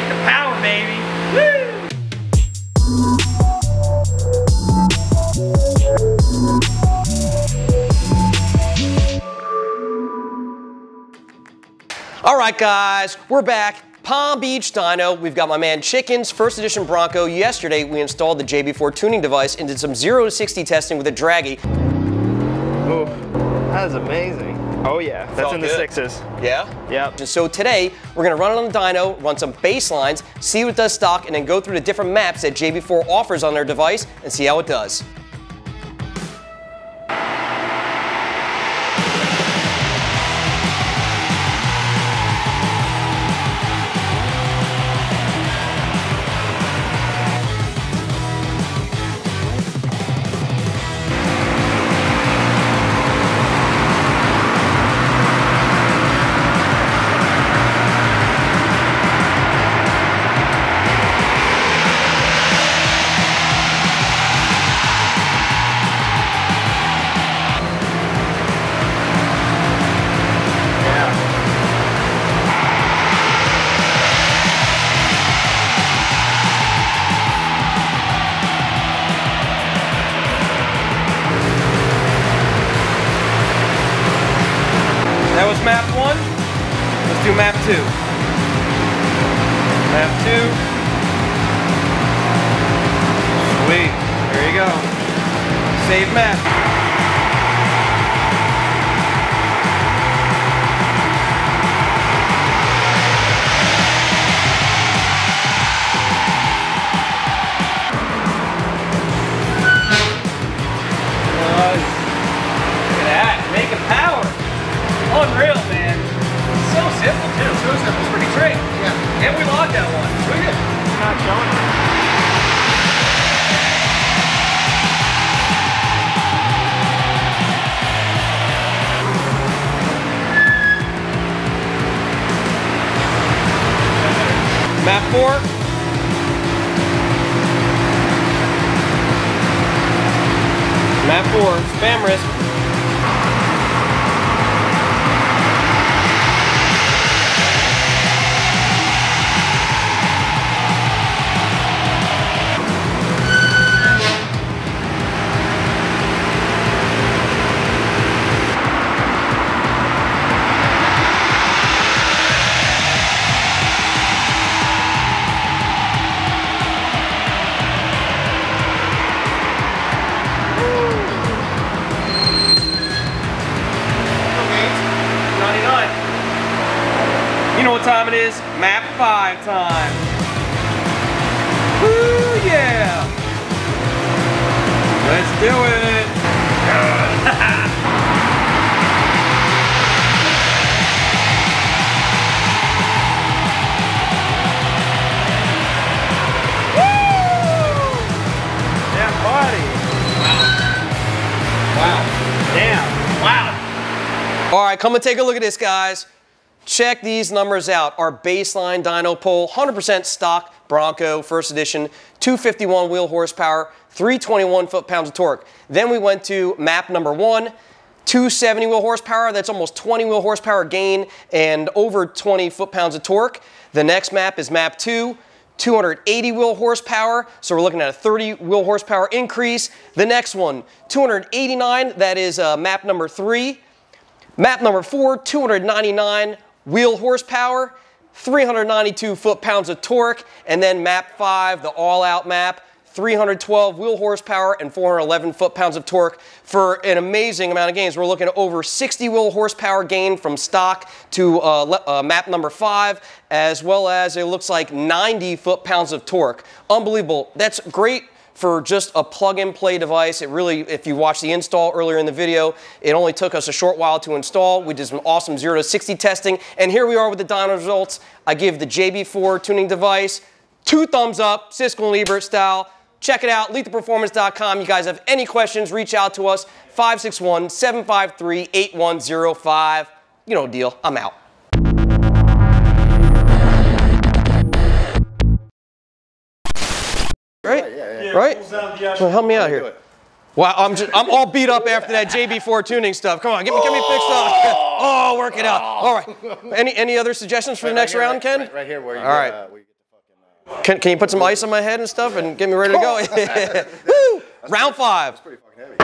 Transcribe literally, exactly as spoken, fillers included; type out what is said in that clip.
take the power, baby. Woo! All right, guys, we're back. Palm Beach Dyno. We've got my man Chicken's first edition Bronco. Yesterday, we installed the J B four tuning device and did some zero to sixty testing with a Dragy. Ooh, that is amazing. Oh yeah, that's in the sixes. Yeah? Yeah. So today, we're gonna run it on the dyno, run some baselines, see what it does stock, and then go through the different maps that J B four offers on their device and see how it does. Map one, let's do map two. Map two. Sweet, there you go. Save map. Nice. Look at that, make it power. Unreal, man. So simple, too. So simple. It's pretty great. Yeah. And we logged that one. We did. It's not showing it. Map four. Map four. Spam risk. Time it is map five time. Woo, yeah! Let's do it. Woo! Damn buddy! Wow! Wow! Damn! Wow! All right, come and take a look at this, guys. Check these numbers out. Our baseline dyno pull, one hundred percent stock Bronco, first edition, two fifty-one wheel horsepower, three twenty-one foot-pounds of torque. Then we went to map number one, two seventy wheel horsepower, that's almost twenty wheel horsepower gain and over twenty foot-pounds of torque. The next map is map two, two eighty wheel horsepower, so we're looking at a thirty wheel horsepower increase. The next one, two eighty-nine, that is uh, map number three. Map number four, two ninety-nine wheel horsepower, three ninety-two foot-pounds of torque, and then map five, the all-out map, three twelve wheel horsepower and four eleven foot-pounds of torque for an amazing amount of gains. We're looking at over sixty wheel horsepower gain from stock to uh, uh, map number five, as well as it looks like ninety foot-pounds of torque. Unbelievable. That's great for just a plug-and-play device. It really, if you watched the install earlier in the video, it only took us a short while to install. We did some awesome zero to sixty testing, and here we are with the dyno results. I give the J B four tuning device two thumbs up, Siskel and Ebert style. Check it out, lethal performance dot com. You guys have any questions, reach out to us, five six one, seven five three, eight one zero five. You know the deal, I'm out. Right? Yeah, yeah, yeah. Right? Well, help me out here. Wow, I'm just, I'm all beat up after that J B four tuning stuff. Come on, get me, get me fixed up. Oh, work it out. All right. Any any other suggestions for right, the next right here, round, right, Ken? Right, right here, where you all right. Uh, where you Can, can you put some ice on my head and stuff and get me ready to go? Woo! Round five. That's pretty fucking heavy.